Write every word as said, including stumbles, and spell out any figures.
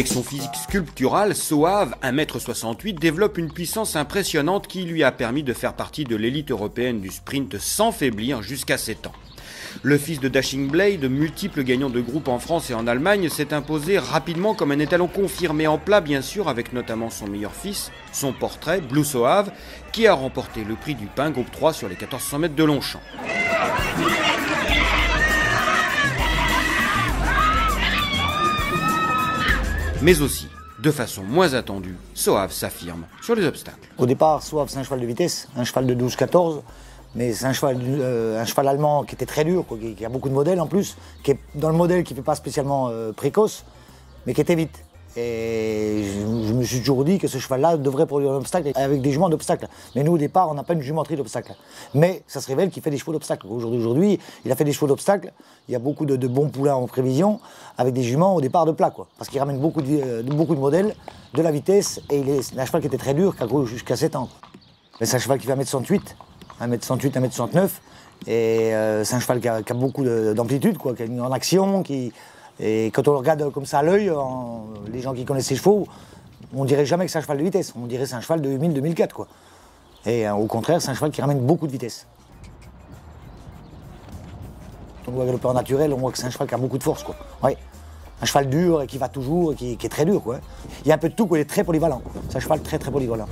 Avec son physique sculptural, Soave, un mètre soixante-huit, développe une puissance impressionnante qui lui a permis de faire partie de l'élite européenne du sprint sans faiblir jusqu'à sept ans. Le fils de Dashing Blade, multiple gagnant de groupe en France et en Allemagne, s'est imposé rapidement comme un étalon confirmé en plat, bien sûr, avec notamment son meilleur fils, son portrait, Blue Soave, qui a remporté le prix du pain groupe trois sur les mille quatre cents mètres de Longchamp. Mais aussi, de façon moins attendue, Soave s'affirme sur les obstacles. Au départ, Soave, c'est un cheval de vitesse, un cheval de douze quatorze. Mais c'est un cheval, euh, un cheval allemand qui était très dur, quoi, qui, qui a beaucoup de modèles en plus, qui est dans le modèle qui ne fait pas spécialement euh, précoce, mais qui était vite. Et je, je me suis toujours dit que ce cheval-là devrait produire un obstacle avec des juments d'obstacles. Mais nous, au départ, on n'a pas une jumenterie d'obstacles. Mais ça se révèle qu'il fait des chevaux d'obstacles. Aujourd'hui, aujourd'hui, il a fait des chevaux d'obstacles. Il y a beaucoup de, de bons poulains en prévision avec des juments au départ de plat, quoi. Parce qu'il ramène beaucoup de, euh, beaucoup de modèles, de la vitesse, et il est un cheval qui était très dur jusqu'à sept ans. Mais c'est un cheval qui fait un mètre soixante-huit. un mètre soixante-huit, un mètre soixante-neuf, et euh, c'est un cheval qui a, qui a beaucoup d'amplitude, qui a une en action, qui, et quand on le regarde comme ça à l'œil, les gens qui connaissent ces chevaux, on dirait jamais que c'est un cheval de vitesse, on dirait que c'est un cheval de deux mille, deux mille quatre, quoi. Et euh, au contraire, c'est un cheval qui ramène beaucoup de vitesse. On voit le plan naturel, on voit que c'est un cheval qui a beaucoup de force, quoi. Ouais. Un cheval dur, et qui va toujours, et qui, qui est très dur, quoi. Il y a un peu de tout, quoi. Il est très polyvalent, c'est un cheval très très polyvalent.